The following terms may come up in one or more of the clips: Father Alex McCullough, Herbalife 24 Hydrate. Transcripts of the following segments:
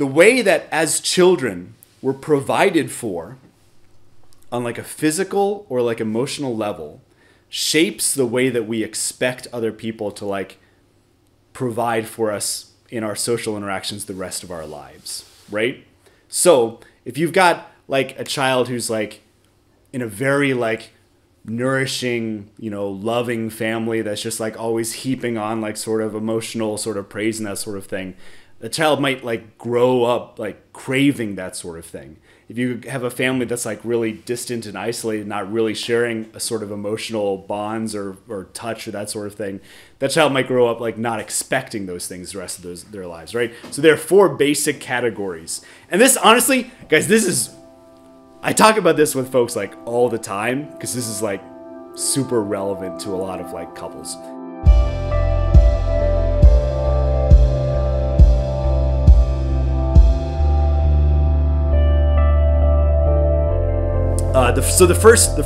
the way that as children we're provided for on like a physical or like emotional level shapes the way that we expect other people to like provide for us in our social interactions the rest of our lives, right? So if you've got like a child who's like in a very like nourishing, you know, loving family that's just like always heaping on like sort of emotional sort of praise and that sort of thing, the child might like grow up like craving that sort of thing. If you have a family that's like really distant and isolated, not really sharing a sort of emotional bonds or touch or that sort of thing, that child might grow up like not expecting those things the rest of their lives, right? So there are four basic categories. And this, honestly, guys, this is, I talk about this with folks like all the time, because this is like super relevant to a lot of like couples. So the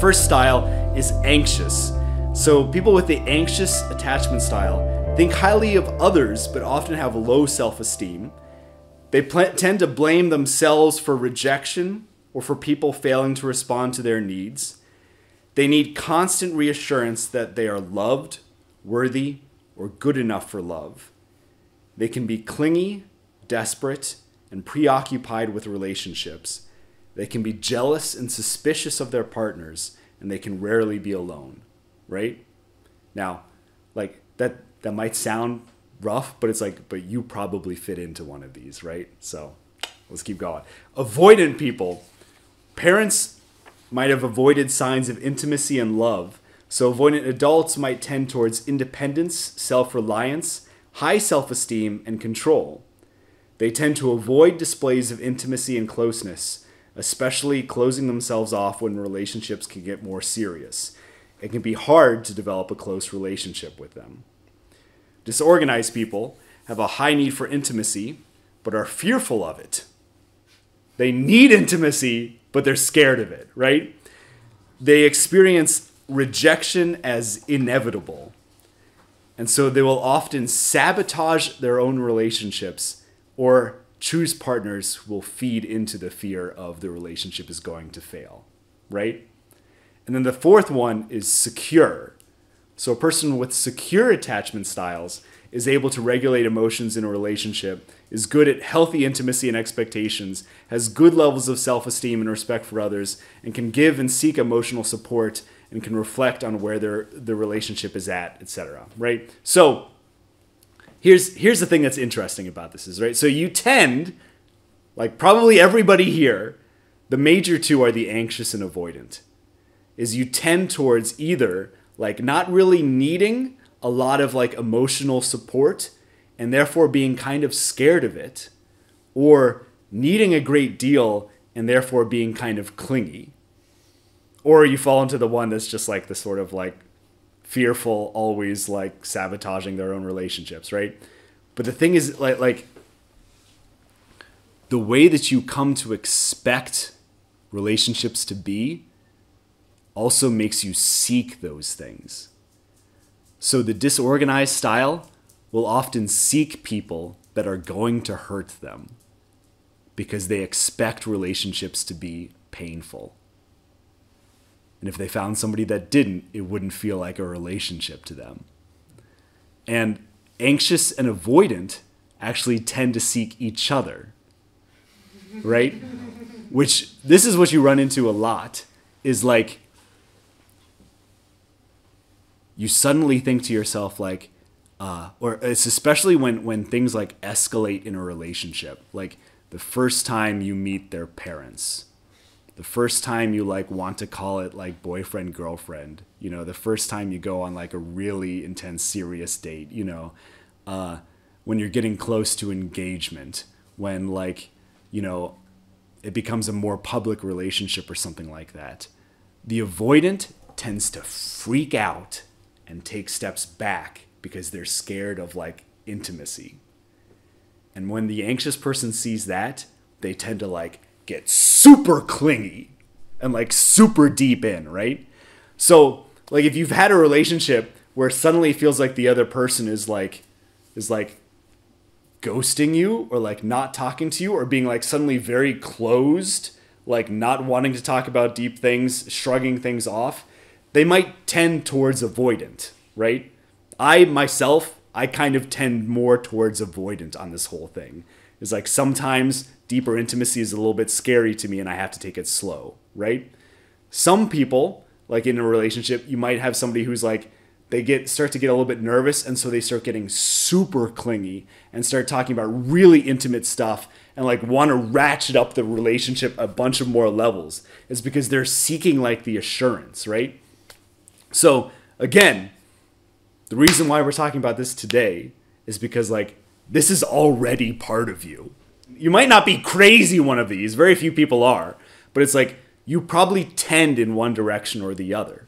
first style is anxious. So people with the anxious attachment style think highly of others, but often have low self-esteem. They tend to blame themselves for rejection or for people failing to respond to their needs. They need constant reassurance that they are loved, worthy, or good enough for love. They can be clingy, desperate, and preoccupied with relationships. They can be jealous and suspicious of their partners, and they can rarely be alone, right? Now, like that might sound rough, but it's like, but you probably fit into one of these, right? So let's keep going. Avoidant people. Parents might have avoided signs of intimacy and love. So avoidant adults might tend towards independence, self-reliance, high self-esteem, and control. They tend to avoid displays of intimacy and closeness, especially closing themselves off when relationships can get more serious. It can be hard to develop a close relationship with them. Disorganized people have a high need for intimacy, but are fearful of it. They need intimacy, but they're scared of it, right? They experience rejection as inevitable. And so they will often sabotage their own relationships or choose partners who will feed into the fear of the relationship is going to fail, right? And then the fourth one is secure. So a person with secure attachment styles is able to regulate emotions in a relationship, is good at healthy intimacy and expectations, has good levels of self-esteem and respect for others, and can give and seek emotional support and can reflect on where the relationship is at, etc., right? So here's the thing that's interesting about this is, right? So you tend, like probably everybody here, the major two are the anxious and avoidant, is you tend towards either like not really needing a lot of like emotional support and therefore being kind of scared of it, or needing a great deal and therefore being kind of clingy. Or you fall into the one that's just like the sort of like fearful, always like sabotaging their own relationships, right? But the thing is, like the way that you come to expect relationships to be also makes you seek those things. So the disorganized style will often seek people that are going to hurt them because they expect relationships to be painful. And if they found somebody that didn't, it wouldn't feel like a relationship to them. And anxious and avoidant actually tend to seek each other, right? Which, this is what you run into a lot, is like, you suddenly think to yourself like, or it's especially when things like escalate in a relationship, like the first time you meet their parents, the first time you like want to call it like boyfriend, girlfriend, you know, the first time you go on like a really intense, serious date, you know, when you're getting close to engagement, when like, you know, it becomes a more public relationship or something like that. The avoidant tends to freak out and take steps back because they're scared of like intimacy. And when the anxious person sees that, they tend to like get super clingy and like super deep in, right? So like if you've had a relationship where suddenly it feels like the other person is like ghosting you or like not talking to you or being like suddenly very closed, like not wanting to talk about deep things, shrugging things off, they might tend towards avoidant, right? I myself, I kind of tend more towards avoidant on this whole thing. It's like sometimes deeper intimacy is a little bit scary to me and I have to take it slow, right? Some people, like in a relationship, you might have somebody who's like, they start to get a little bit nervous, and so they start getting super clingy and start talking about really intimate stuff and like want to ratchet up the relationship a bunch of more levels. It's because they're seeking like the assurance, right? So again, the reason why we're talking about this today is because like this is already part of you. You might not be crazy one of these, very few people are, but it's like you probably tend in one direction or the other.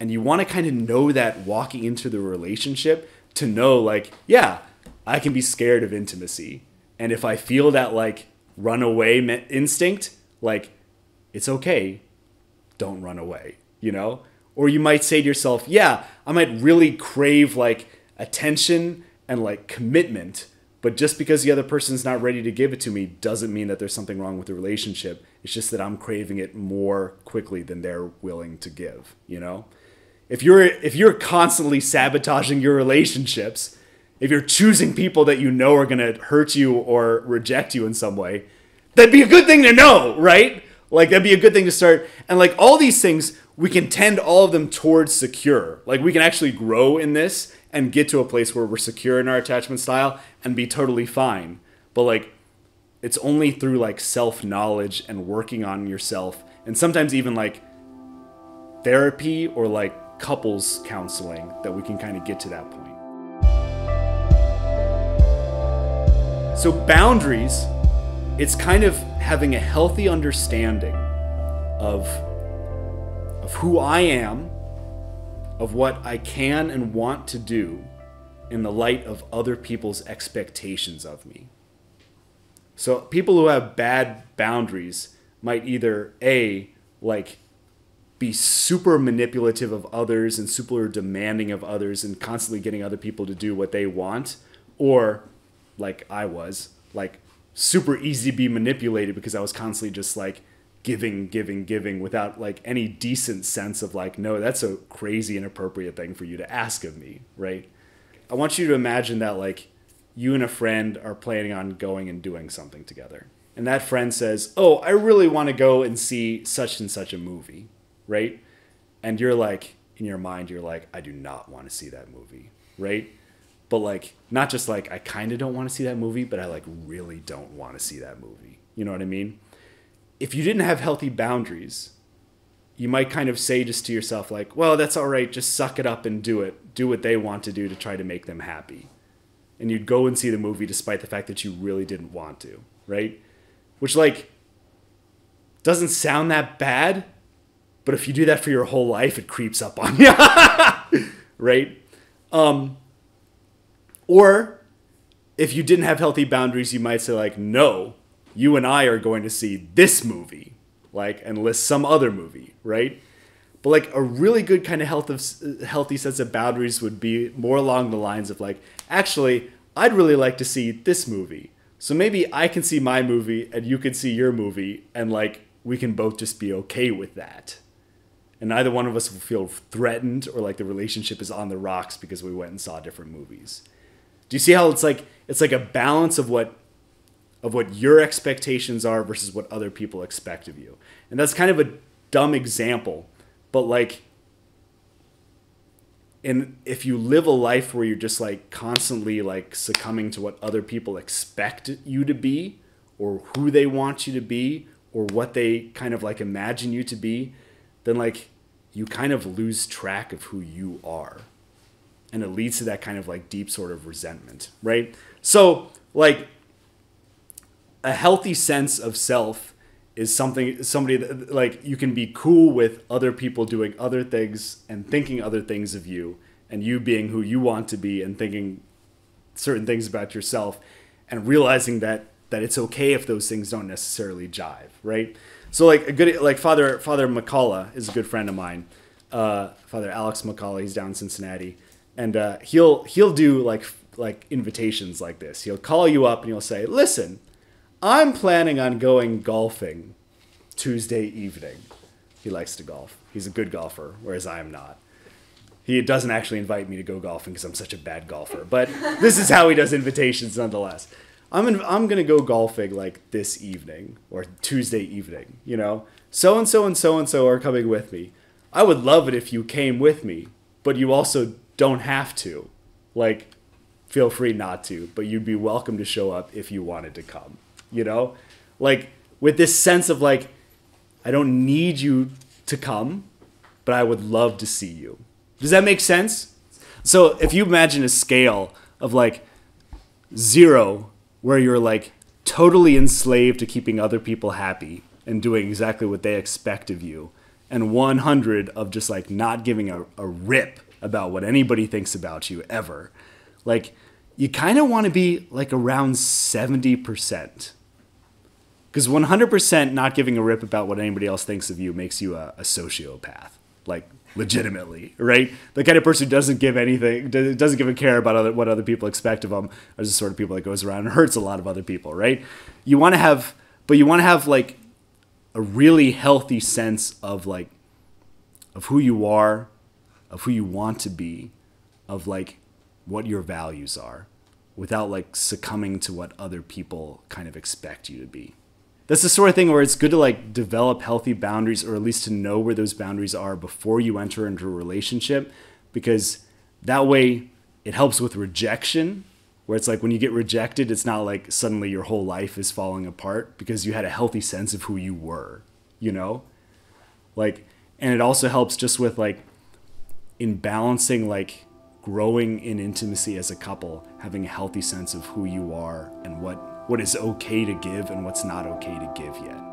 And you want to kind of know that walking into the relationship, to know like, yeah, I can be scared of intimacy. And if I feel that like runaway instinct, like it's okay, don't run away, you know? Or you might say to yourself, yeah, I might really crave like attention and like commitment, but just because the other person's not ready to give it to me doesn't mean that there's something wrong with the relationship. It's just that I'm craving it more quickly than they're willing to give, you know? If you're constantly sabotaging your relationships, if you're choosing people that you know are going to hurt you or reject you in some way, that'd be a good thing to know, right? Like, that'd be a good thing to start. And like all these things, we can tend all of them towards secure. Like we can actually grow in this and get to a place where we're secure in our attachment style and be totally fine. But like, it's only through like self-knowledge and working on yourself. And sometimes even like therapy or like couples counseling that we can kind of get to that point. So boundaries, it's kind of having a healthy understanding of who I am, of what I can and want to do in the light of other people's expectations of me. So people who have bad boundaries might either A, like be super manipulative of others and super demanding of others and constantly getting other people to do what they want, or like I was, like super easy to be manipulated because I was constantly just like giving without like any decent sense of like, no, that's a crazy inappropriate thing for you to ask of me, right? I want you to imagine that like you and a friend are planning on going and doing something together. And that friend says, oh, I really want to go and see such and such a movie, right? And you're like, in your mind, you're like, I do not want to see that movie, right? But like, not just like, I kind of don't want to see that movie, but I like really don't want to see that movie. You know what I mean? If you didn't have healthy boundaries, you might kind of say just to yourself like, well, that's all right. Just suck it up and do it. Do what they want to do to try to make them happy. And you'd go and see the movie despite the fact that you really didn't want to, right? Which like doesn't sound that bad, but if you do that for your whole life, it creeps up on you, right? Or if you didn't have healthy boundaries, you might say like, no, you and I are going to see this movie, like, and list some other movie, right? But like a really good kind of healthy sense of boundaries would be more along the lines of like, actually, I'd really like to see this movie. So maybe I can see my movie and you can see your movie and like, we can both just be okay with that. And neither one of us will feel threatened or like the relationship is on the rocks because we went and saw different movies. Do you see how it's like a balance of what your expectations are versus what other people expect of you? And that's kind of a dumb example, but like, and if you live a life where you're just like constantly like succumbing to what other people expect you to be or who they want you to be or what they kind of like imagine you to be, then like you kind of lose track of who you are. And it leads to that kind of like deep sort of resentment, right? So like, a healthy sense of self is somebody that, like, you can be cool with other people doing other things and thinking other things of you and you being who you want to be and thinking certain things about yourself and realizing that it's okay if those things don't necessarily jive, right? So like a good, like Father McCullough is a good friend of mine, Father Alex McCullough. He's down in Cincinnati, and he'll do like like invitations like this. He'll call you up and he'll say, listen, I'm planning on going golfing Tuesday evening. He likes to golf. He's a good golfer, whereas I am not. He doesn't actually invite me to go golfing because I'm such a bad golfer. But this is how he does invitations nonetheless. I'm going to go golfing like this evening or Tuesday evening, you know. So-and-so and so-and-so are coming with me. I would love it if you came with me, but you also don't have to. Like, feel free not to, but you'd be welcome to show up if you wanted to come, you know. Like, with this sense of like, I don't need you to come, but I would love to see you. Does that make sense? So if you imagine a scale of like 0, where you're like totally enslaved to keeping other people happy and doing exactly what they expect of you, and 100 of just like not giving a rip about what anybody thinks about you ever, like you kind of want to be like around 70%. Because 100% not giving a rip about what anybody else thinks of you makes you a sociopath, like legitimately, right? The kind of person who doesn't give anything, doesn't give a care about what other people expect of them, are the sort of people that goes around and hurts a lot of other people, right? You want to have, but you want to have like a really healthy sense of like, of who you are, of who you want to be, of like what your values are, without like succumbing to what other people kind of expect you to be. That's the sort of thing where it's good to like develop healthy boundaries, or at least to know where those boundaries are before you enter into a relationship, because that way it helps with rejection, where it's like when you get rejected, it's not like suddenly your whole life is falling apart, because you had a healthy sense of who you were, you know? Like, and it also helps just with like in balancing like growing in intimacy as a couple, having a healthy sense of who you are and what is okay to give and what's not okay to give yet.